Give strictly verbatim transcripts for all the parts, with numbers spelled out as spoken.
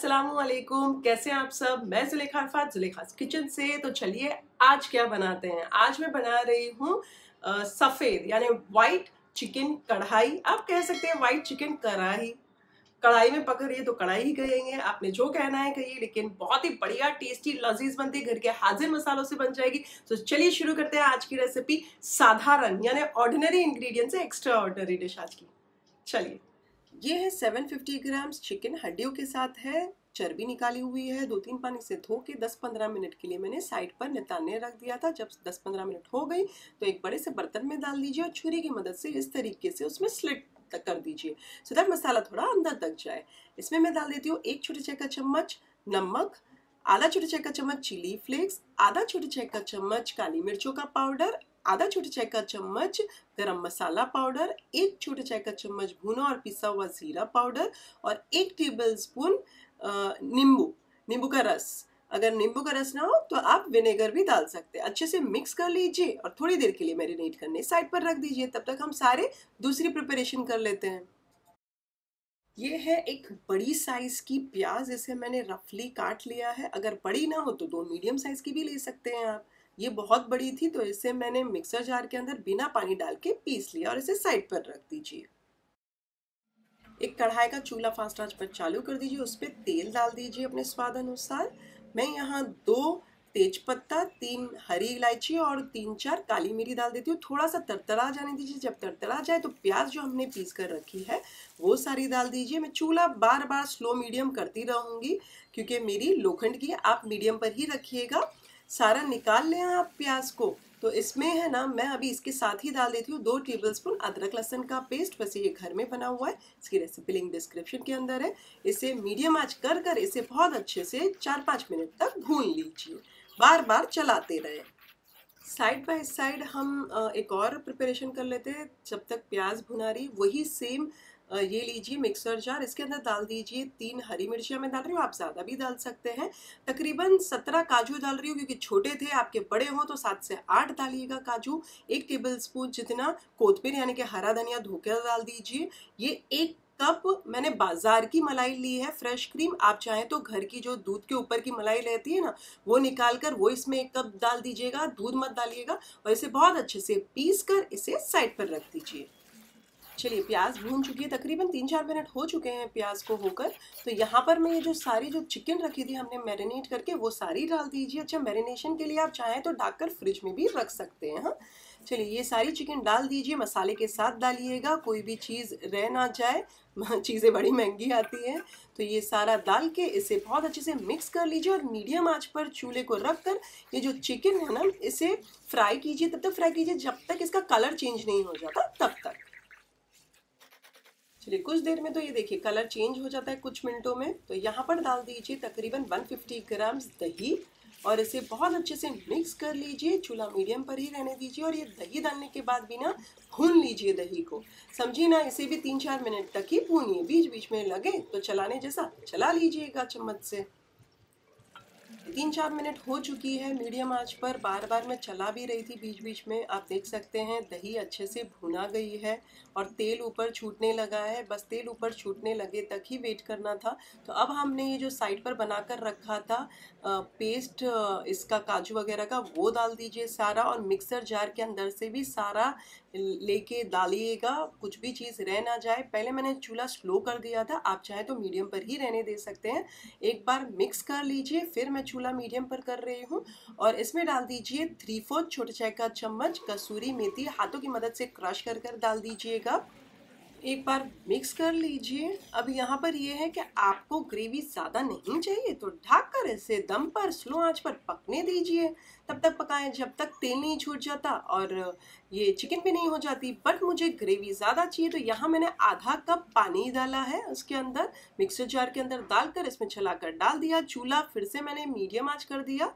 अस्सलामुअलैकुम, कैसे हैं आप सब। मैं जुलेखा अरफात जुलेखा's किचन से। तो चलिए आज क्या बनाते हैं। आज मैं बना रही हूँ सफ़ेद यानी वाइट चिकन कढ़ाई। आप कह सकते हैं वाइट चिकन कढ़ाई, कढ़ाई में पक रही है तो कढ़ाई ही कहेंगे, आपने जो कहना है कहिए, लेकिन बहुत ही बढ़िया टेस्टी लजीज बनती, घर के हाजिर मसालों से बन जाएगी। तो चलिए शुरू करते हैं आज की रेसिपी। साधारण यानी ऑर्डिनरी इंग्रेडिएंट से एक्स्ट्रा ऑर्डिनरी डिश आज की। चलिए, ये है सात सौ पचास ग्राम्स चिकन हड्डियों के साथ है, चर्बी निकाली हुई है। दो तीन पानी से धो के दस पंद्रह मिनट के लिए मैंने साइड पर नितारने रख दिया था। जब दस पंद्रह मिनट हो गई तो एक बड़े से बर्तन में डाल दीजिए और छुरी की मदद से इस तरीके से उसमें स्लिट तक कर दीजिए, सो दैट मसाला थोड़ा अंदर तक जाए। इसमें मैं डाल देती हूँ एक छोटे चाय का चम्मच नमक, आधा छोटे चाय का चम्मच चिली फ्लेक्स, आधा छोटे चाय का चम्मच काली मिर्चों का पाउडर, आधा छोटे चाय का चम्मच गरम मसाला पाउडर, एक छोटे चाय का चम्मच भुना और पिसा हुआ जीरा पाउडर और एक टेबलस्पून नींबू नींबू का रस। अगर नींबू का रस ना हो तो आप विनेगर भी डाल सकते हैं। अच्छे से मिक्स कर लीजिए और थोड़ी देर के लिए मैरिनेट करने साइड पर रख दीजिए। तब तक हम सारे दूसरी प्रिपरेशन कर लेते हैं। ये है एक बड़ी साइज की प्याज, इसे मैंने रफली काट लिया है। अगर बड़ी ना हो तो दो मीडियम साइज की भी ले सकते हैं आप। ये बहुत बड़ी थी तो इसे मैंने मिक्सर जार के अंदर बिना पानी डाल के पीस लिया और इसे साइड पर रख दीजिए। एक कढ़ाई का चूल्हा फास्ट आंच पर चालू कर दीजिए, उस पर तेल डाल दीजिए अपने स्वाद अनुसार। मैं यहाँ दो तेजपत्ता, तीन हरी इलायची और तीन चार काली मिरी डाल देती हूँ। थोड़ा सा तरतरा जाने दीजिए। जब तरतरा जाए तो प्याज जो हमने पीस कर रखी है वो सारी डाल दीजिए। मैं चूल्हा बार बार स्लो मीडियम करती रहूँगी क्योंकि मेरी लोखंड की, आप मीडियम पर ही रखिएगा। सारा निकाल लें आप प्याज को। तो इसमें है ना, मैं अभी इसके साथ ही डाल देती हूँ दो टेबलस्पून अदरक लहसुन का पेस्ट। वैसे ये घर में बना हुआ है, इसकी रेसिपी लिंक डिस्क्रिप्शन के अंदर है। इसे मीडियम आंच कर कर इसे बहुत अच्छे से चार पाँच मिनट तक भून लीजिए, बार बार चलाते रहें। साइड बाय साइड हम एक और प्रिपरेशन कर लेते हैं। जब तक प्याज भुना रही, वही सेम ये लीजिए मिक्सर जार, इसके अंदर डाल दीजिए तीन हरी मिर्चियाँ मैं डाल रही हूँ, आप ज़्यादा भी डाल सकते हैं। तकरीबन सत्रह काजू डाल रही हूँ क्योंकि छोटे थे, आपके बड़े हों तो सात से आठ डालिएगा काजू। एक टेबलस्पून जितना कोतमीर यानी कि हरा धनिया धोकर डाल दीजिए। ये एक कप मैंने बाज़ार की मलाई ली है, फ्रेश क्रीम। आप चाहें तो घर की जो दूध के ऊपर की मलाई रहती है ना, वो निकाल कर वो इसमें एक कप डाल दीजिएगा, दूध मत डालिएगा। और इसे बहुत अच्छे से पीस कर इसे साइड पर रख दीजिए। चलिए, प्याज भून चुकी है, तकरीबन तीन चार मिनट हो चुके हैं प्याज को होकर। तो यहाँ पर मैं ये जो सारी जो चिकन रखी थी हमने मैरिनेट करके, वो सारी डाल दीजिए। अच्छा, मैरिनेशन के लिए आप चाहें तो ढक कर फ्रिज में भी रख सकते हैं। हाँ, चलिए ये सारी चिकन डाल दीजिए, मसाले के साथ डालिएगा, कोई भी चीज़ रह ना जाए, चीज़ें बड़ी महंगी आती हैं। तो ये सारा डाल के इसे बहुत अच्छे से मिक्स कर लीजिए और मीडियम आंच पर चूल्हे को रख कर ये जो चिकन है ना, इसे फ्राई कीजिए। तब तक फ्राई कीजिए जब तक इसका कलर चेंज नहीं हो जाता, तब तक। चलिए, कुछ देर में तो ये देखिए कलर चेंज हो जाता है, कुछ मिनटों में। तो यहाँ पर डाल दीजिए तकरीबन एक सौ पचास ग्राम्स दही और इसे बहुत अच्छे से मिक्स कर लीजिए। चूल्हा मीडियम पर ही रहने दीजिए और ये दही डालने के बाद भी ना भून लीजिए दही को, समझिए ना। इसे भी तीन चार मिनट तक ही भूनिए, बीच बीच में लगे तो चलाने जैसा चला लीजिएगा चम्मच से। तीन चार मिनट हो चुकी है मीडियम आंच पर, बार बार मैं चला भी रही थी बीच बीच में। आप देख सकते हैं दही अच्छे से भुना गई है और तेल ऊपर छूटने लगा है। बस तेल ऊपर छूटने लगे तक ही वेट करना था। तो अब हमने ये जो साइड पर बनाकर रखा था पेस्ट, इसका काजू वगैरह का, वो डाल दीजिए सारा और मिक्सर जार के अंदर से भी सारा लेके डालिएगा, कुछ भी चीज़ रह ना जाए। पहले मैंने चूल्हा स्लो कर दिया था, आप चाहे तो मीडियम पर ही रहने दे सकते हैं। एक बार मिक्स कर लीजिए, फिर मैं चूल्हा मीडियम पर कर रही हूँ। और इसमें डाल दीजिए थ्री फोर्थ छोटे चाय का चम्मच कसूरी मेथी, हाथों की मदद से क्रश कर कर डाल दीजिएगा। एक बार मिक्स कर लीजिए। अब यहाँ पर यह है कि आपको ग्रेवी ज़्यादा नहीं चाहिए तो ढक कर इसे दम पर स्लो आंच पर पकने दीजिए। तब तक पकाएं जब तक तेल नहीं छूट जाता और ये चिकन भी नहीं हो जाती। बट मुझे ग्रेवी ज़्यादा चाहिए तो यहाँ मैंने आधा कप पानी डाला है, उसके अंदर मिक्सर जार के अंदर डाल कर इसमें चला कर डाल दिया। चूल्हा फिर से मैंने मीडियम आँच कर दिया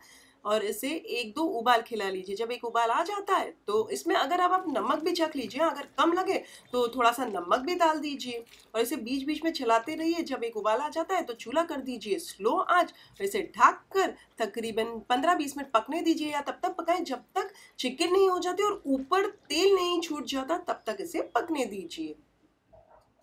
और इसे एक दो उबाल खिला लीजिए। जब एक उबाल आ जाता है तो इसमें अगर आप, आप नमक भी चख लीजिए, अगर कम लगे तो थोड़ा सा नमक भी डाल दीजिए और इसे बीच बीच में चलाते रहिए। जब एक उबाल आ जाता है तो चूल्हा कर दीजिए स्लो आंच और इसे ढक कर तकरीबन पंद्रह बीस मिनट पकने दीजिए, या तब तक पकाएं जब तक चिकन नहीं हो जाती और ऊपर तेल नहीं छूट जाता, तब तक इसे पकने दीजिए।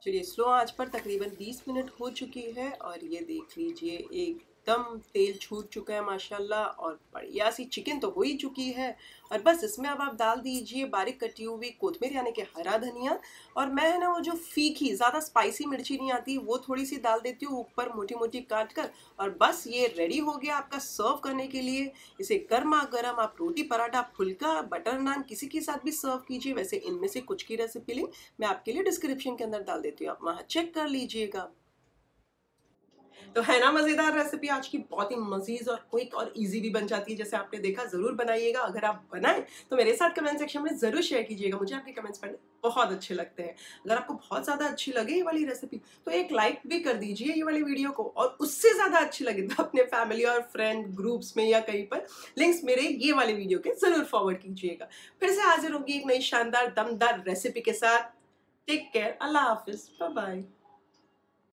चलिए स्लो आंच पर तकरीबन बीस मिनट हो चुकी है और ये देख लीजिए एकदम तेल छूट चुका है माशाल्लाह और बढ़िया सी चिकन तो हो ही चुकी है। और बस इसमें अब आप डाल दीजिए बारीक कटी हुई कोथमीर यानी कि हरा धनिया, और मैं है ना वो जो फीकी ज़्यादा स्पाइसी मिर्ची नहीं आती वो थोड़ी सी डाल देती हूँ ऊपर मोटी मोटी काट कर, और बस ये रेडी हो गया आपका सर्व करने के लिए। इसे गर्मा गर्म आप रोटी पराठा फुल्का बटर नान किसी के साथ भी सर्व कीजिए। वैसे इनमें से कुछ की रेसिपी लिंक मैं आपके लिए डिस्क्रिप्शन के अंदर डाल देती हूँ, आप वहाँ चेक कर लीजिएगा। तो है ना मज़ेदार रेसिपी आज की, बहुत ही मज़ीज़ और क्विक और इजी भी बन जाती है जैसे आपने देखा। ज़रूर बनाइएगा, अगर आप बनाएं तो मेरे साथ कमेंट सेक्शन में ज़रूर शेयर कीजिएगा, मुझे आपके कमेंट्स पढ़ने बहुत अच्छे लगते हैं। अगर आपको बहुत ज़्यादा अच्छी लगे ये वाली रेसिपी तो एक लाइक भी कर दीजिए ये वाली वीडियो को, और उससे ज़्यादा अच्छी लगे तो अपने फैमिली और फ्रेंड ग्रुप्स में या कहीं पर लिंक्स मेरे ये वाली वीडियो के ज़रूर फॉरवर्ड कीजिएगा। फिर से हाजिर होगी एक नई शानदार दमदार रेसिपी के साथ। टेक केयर, अल्लाह हाफिज़, बाय बाय।